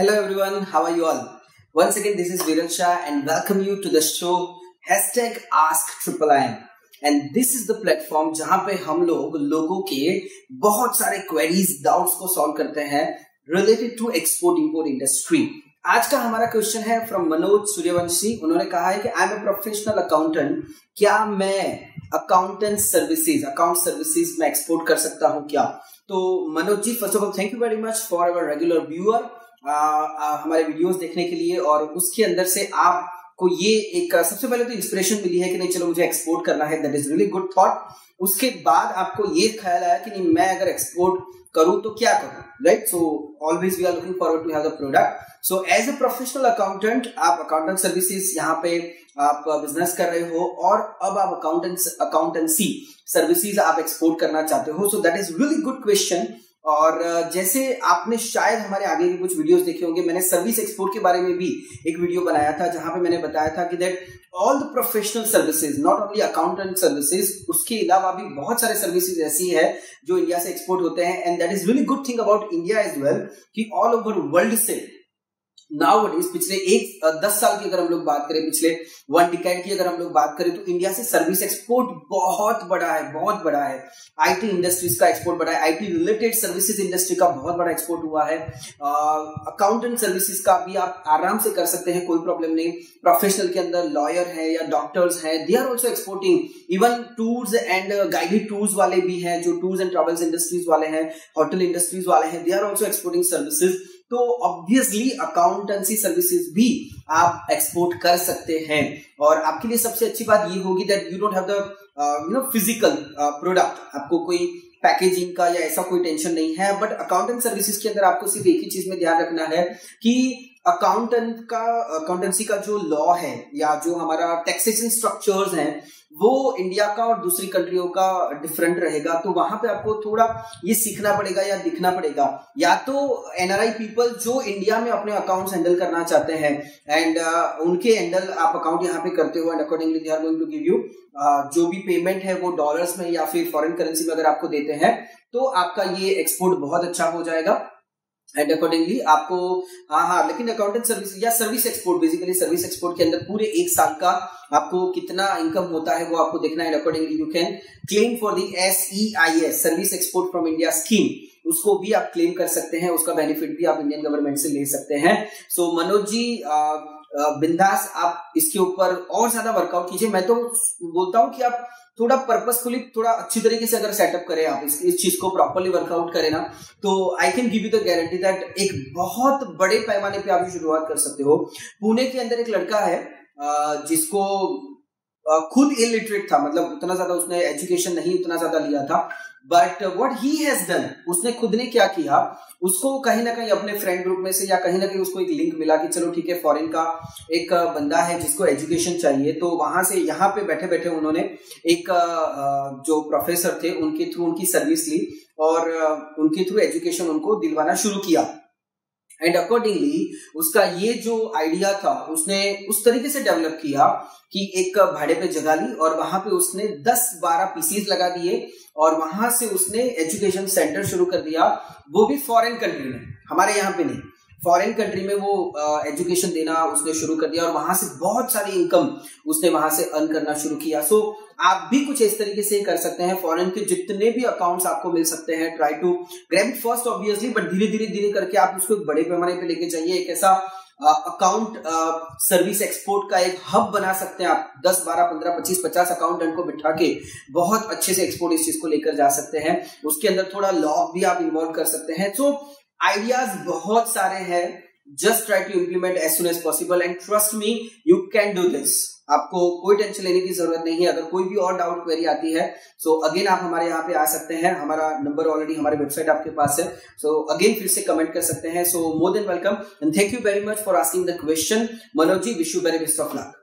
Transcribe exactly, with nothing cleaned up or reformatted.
Hello everyone, how are you all? Once again, this is Viral Shah and welcome you to the show Hashtag Ask Triple I. And this is the platform जहाँ पे हम लोग लोगों के बहुत सारे queries, doubts को solve करते हैं related to export-import industry. आज का हमारा question है from मनोज सूर्यवंशी. उन्होंने कहा है कि I'm a professional accountant. क्या मैं accountant services, account services में export कर सकता हूँ क्या? तो Manoj ji, first of all, thank you very much for our regular viewer. आ, आ, हमारे वीडियोस देखने के लिए और उसके अंदर से आपको ये एक सबसे पहले तो इंस्पिरेशन मिली है कि नहीं चलो मुझे एक्सपोर्ट करना है, that is really good thought. उसके बाद आपको ये ख्याल आया कि नहीं मैं अगर एक्सपोर्ट करूं तो क्या करूं, right? So always we are looking forward to have the product. So as a professional accountant आप अकाउंटेंट सर्विसेज यहाँ पे आप बिजनेस कर रहे हो और अब आप अकाउंटेंट अकाउंटेंसी सर्विसेज आप एक्सपोर्ट करना चाहते हो, so that is really good question. और जैसे आपने शायद हमारे आगे के कुछ वीडियोस देखे होंगे, मैंने सर्विस एक्सपोर्ट के बारे में भी एक वीडियो बनाया था जहां पे मैंने बताया था कि that all the professional services, not only accountant services, उसके अलावा भी बहुत सारे सर्विसेज ऐसी है जो इंडिया से एक्सपोर्ट होते हैं. And that is really good thing about India as well कि ऑल ओवर वर्ल्ड से नाउअडेज पिछले एक दस साल की अगर हम लोग बात करें, पिछले वन डिकेड की अगर हम लोग बात करें, तो इंडिया से सर्विस एक्सपोर्ट बहुत बड़ा है, बहुत बड़ा है. आईटी इंडस्ट्रीज का एक्सपोर्ट बड़ा है, आईटी रिलेटेड सर्विसेज इंडस्ट्री का बहुत बड़ा एक्सपोर्ट हुआ है. अकाउंटेंट सर्विसेज का भी आप आराम से कर सकते हैं, कोई प्रॉब्लम नहीं. प्रोफेशनल के अंदर लॉयर है या डॉक्टर्स है, they are also exporting. Even tours and guided tours वाले भी हैं, जो टूर्स एंड ट्रेवल्स इंडस्ट्रीज वाले हैं, होटल इंडस्ट्रीज वाले हैं, they are also exporting services. तो ऑब्वियसली अकाउंटेंसी सर्विसेज भी आप एक्सपोर्ट कर सकते हैं. और आपके लिए सबसे अच्छी बात ये होगी that you don't have the you know physical product, आपको कोई पैकेजिंग का या ऐसा कोई टेंशन नहीं है. बट अकाउंटेंट सर्विसेज के अंदर आपको सिर्फ एक ही चीज में ध्यान रखना है कि अकाउंटेंट का अकाउंटेंसी का जो लॉ है या जो हमारा टैक्सेशन स्ट्रक्चर्स हैं वो इंडिया का और दूसरी कंट्रियों का डिफरेंट रहेगा. तो वहां पे आपको थोड़ा ये सीखना पड़ेगा या दिखना पड़ेगा. या तो एनआरआई पीपल जो इंडिया में अपने अकाउंट्स हैंडल करना चाहते हैं एंड uh, उनके हैंडल आप अकाउंट यहाँ पे करते हो and accordingly they are going to give you जो भी पेमेंट है वो डॉलर्स में या फिर फॉरेन करेंसी में अगर आपको देते हैं, तो आपका ये एक्सपोर्ट बहुत अच्छा हो जाएगा. एंड अकॉर्डिंगली आपको हाँ हाँ लेकिन अकाउंटेंट सर्विस या service export, basically service export के अंदर पूरे एक साल का आपको कितना इनकम होता है वो आपको देखना है. Accordingly you can claim for the S E I S service export from India scheme, उसको भी आप क्लेम कर सकते हैं, उसका बेनिफिट भी आप इंडियन गवर्नमेंट से ले सकते हैं. सो so, मनोज जी आ, बिंदास आप इसके ऊपर और ज्यादा वर्कआउट कीजिए. मैं तो बोलता हूँ कि आप थोड़ा पर्पसफुली, थोड़ा अच्छी तरीके से अगर सेटअप करें, आप इस इस चीज को प्रॉपरली वर्कआउट करें ना, तो I can give you the guarantee that एक बहुत बड़े पैमाने पे आप शुरुआत कर सकते हो. पुणे के अंदर एक लड़का है जिसको खुद इलिटरेट था, मतलब उतना ज्यादा उसने एजुकेशन नहीं उतना ज्यादा लिया था, but what he has done, उसने खुद ने क्या किया, उसको कहीं ना कहीं अपने फ्रेंड ग्रुप में से या कहीं ना कहीं उसको एक लिंक मिला कि चलो ठीक है फॉरेन का एक बंदा है जिसको एजुकेशन चाहिए. तो वहां से यहाँ पे बैठे बैठे उन्होंने एक जो प्रोफेसर थे उनके थ्रू उनकी सर्विस ली और उनके थ्रू एजुकेशन उनको दिलवाना शुरू किया. एंड अकॉर्डिंगली उसका ये जो आइडिया था उसने उस तरीके से डेवलप किया कि एक भाड़े पे जगह ली और वहां पे उसने दस बारह पीसीज लगा दिए और वहां से उसने एजुकेशन सेंटर शुरू कर दिया, वो भी फॉरेन कंट्री में, हमारे यहाँ पे नहीं, फॉरेन कंट्री में वो एजुकेशन uh, देना उसने शुरू कर दिया और वहां से बहुत सारी इनकम उसने वहां से अर्न करना शुरू किया. सो so, आप भी कुछ इस तरीके से कर सकते हैं. फॉरेन के जितने भी अकाउंट्स आपको मिल सकते हैं, try to grab it first obviously, but धीरे धीरे धीरे करके आप उसको एक बड़े पैमाने पे लेके जाइए. एक ऐसा अकाउंट सर्विस एक्सपोर्ट का एक हब बना सकते हैं आप. दस, बारह, पंद्रह, पच्चीस, पचास अकाउंटेंट को बिठा के बहुत अच्छे से एक्सपोर्ट इस चीज को लेकर जा सकते हैं. उसके अंदर थोड़ा लॉग भी आप इन्वॉल्व कर सकते हैं. सो so, आइडियाज बहुत सारे हैं. Just try to implement as soon as possible and trust me you can do this. आपको कोई टेंशन लेने की जरूरत नहीं है. अगर कोई भी और डाउट क्वेरी आती है सो so अगेन आप हमारे यहाँ पे आ सकते हैं. हमारा नंबर ऑलरेडी हमारे वेबसाइट आपके पास है, सो so अगेन फिर से कमेंट कर सकते हैं. So more than welcome and thank you very much for asking the question Manoj ji. Wish you very best of luck.